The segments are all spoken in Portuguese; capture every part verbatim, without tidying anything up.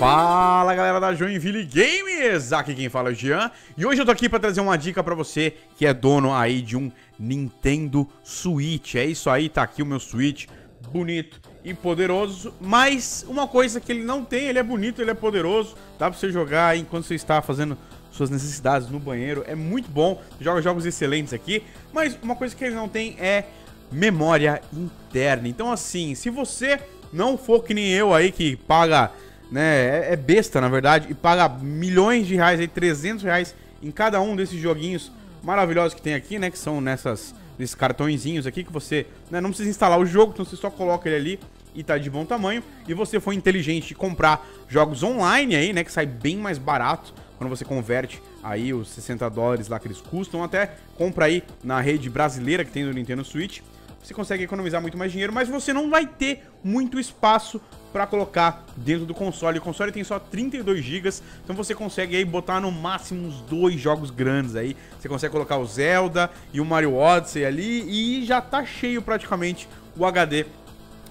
Fala galera da Joinville Games, aqui quem fala é o Jean e hoje eu tô aqui pra trazer uma dica pra você que é dono aí de um Nintendo Switch. É isso aí, tá aqui o meu Switch, bonito e poderoso, mas uma coisa que ele não tem, ele é bonito, ele é poderoso, dá pra você jogar aí enquanto você está fazendo suas necessidades no banheiro, é muito bom, joga jogos excelentes aqui, mas uma coisa que ele não tem é memória interna. Então assim, se você não for que nem eu aí que paga... Né, é besta na verdade, e paga milhões de reais, aí, trezentos reais em cada um desses joguinhos maravilhosos que tem aqui, né, que são nessas, nesses cartõezinhos aqui que você, né, não precisa instalar o jogo, então você só coloca ele ali e tá de bom tamanho. E você foi inteligente e comprar jogos online aí, né, que sai bem mais barato quando você converte aí os sessenta dólares lá que eles custam, até compra aí na rede brasileira que tem do Nintendo Switch. Você consegue economizar muito mais dinheiro, mas você não vai ter muito espaço para colocar dentro do console. O console tem só trinta e dois gigas, então você consegue aí botar no máximo uns dois jogos grandes aí. Você consegue colocar o Zelda e o Mario Odyssey ali e já tá cheio praticamente o H D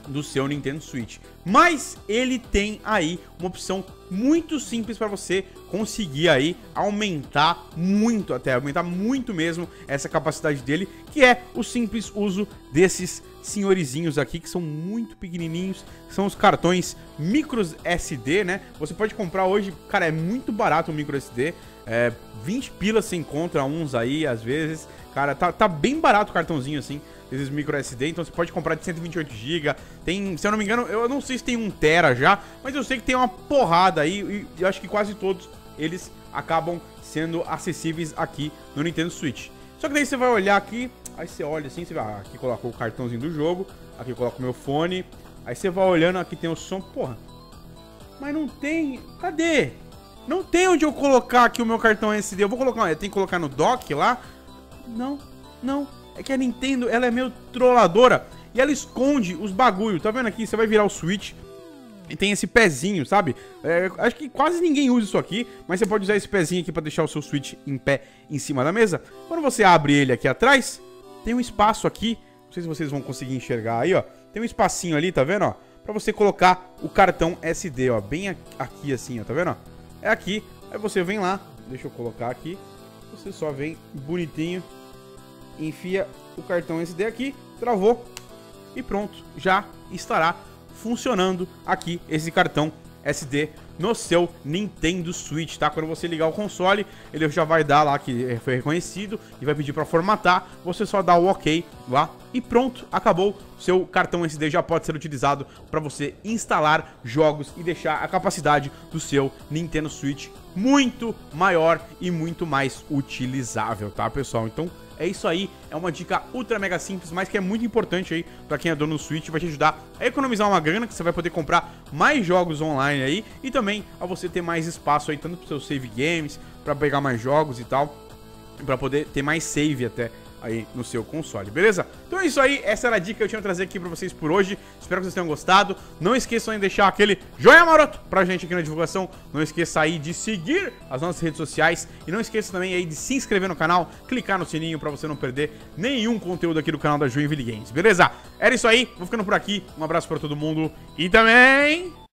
do seu Nintendo Switch. Mas ele tem aí uma opção muito simples para você conseguir aí aumentar muito, até aumentar muito mesmo essa capacidade dele, que é o simples uso desses senhorizinhos aqui, que são muito pequenininhos, são os cartões micro S D, né? Você pode comprar hoje, cara, é muito barato o micro S D, é, vinte pilas você encontra uns aí, às vezes, cara, tá, tá bem barato o cartãozinho assim, esses micro S D, então você pode comprar de cento e vinte e oito gigas, tem, se eu não me engano, eu não sei se tem um tera já, mas eu sei que tem uma porrada aí, e eu acho que quase todos eles acabam sendo acessíveis aqui no Nintendo Switch. Só que daí você vai olhar aqui, aí você olha assim, você vai, ah, aqui coloca o cartãozinho do jogo, aqui coloca o meu fone, aí você vai olhando, aqui tem o som, porra, mas não tem, cadê? Não tem onde eu colocar aqui o meu cartão S D, eu vou colocar, tem que colocar no dock lá? Não, não, é que a Nintendo, ela é meio trolladora e ela esconde os bagulho, tá vendo aqui? Você vai virar o Switch e tem esse pezinho, sabe? É, acho que quase ninguém usa isso aqui, mas você pode usar esse pezinho aqui pra deixar o seu Switch em pé em cima da mesa. Quando você abre ele aqui atrás, tem um espaço aqui, não sei se vocês vão conseguir enxergar aí, ó. Tem um espacinho ali, tá vendo, ó? Pra você colocar o cartão S D, ó, bem aqui assim, ó, tá vendo, ó? É aqui, aí você vem lá, deixa eu colocar aqui, você só vem bonitinho, enfia o cartão S D aqui, travou e pronto, já estará funcionando aqui esse cartão S D no seu Nintendo Switch, tá? Quando você ligar o console, ele já vai dar lá que foi reconhecido e vai pedir para formatar, você só dá o OK lá e pronto, acabou. Seu cartão S D já pode ser utilizado para você instalar jogos e deixar a capacidade do seu Nintendo Switch muito maior e muito mais utilizável, tá, pessoal? Então é isso aí, é uma dica ultra mega simples, mas que é muito importante aí pra quem é dono do Switch, vai te ajudar a economizar uma grana, que você vai poder comprar mais jogos online aí, e também a você ter mais espaço aí, tanto pro seu save games, pra pegar mais jogos e tal, pra poder ter mais save até aí no seu console, beleza? Então é isso aí, essa era a dica que eu tinha pra trazer aqui pra vocês por hoje, espero que vocês tenham gostado, não esqueçam de deixar aquele joinha maroto pra gente aqui na divulgação, não esqueça aí de seguir as nossas redes sociais e não esqueça também aí de se inscrever no canal, clicar no sininho pra você não perder nenhum conteúdo aqui do canal da Joinville Games, beleza? Era isso aí, vou ficando por aqui, um abraço pra todo mundo e também...